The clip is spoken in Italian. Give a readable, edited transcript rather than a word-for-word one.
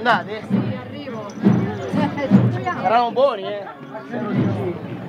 andate? Sì, arrivo. Eravamo buoni, eh.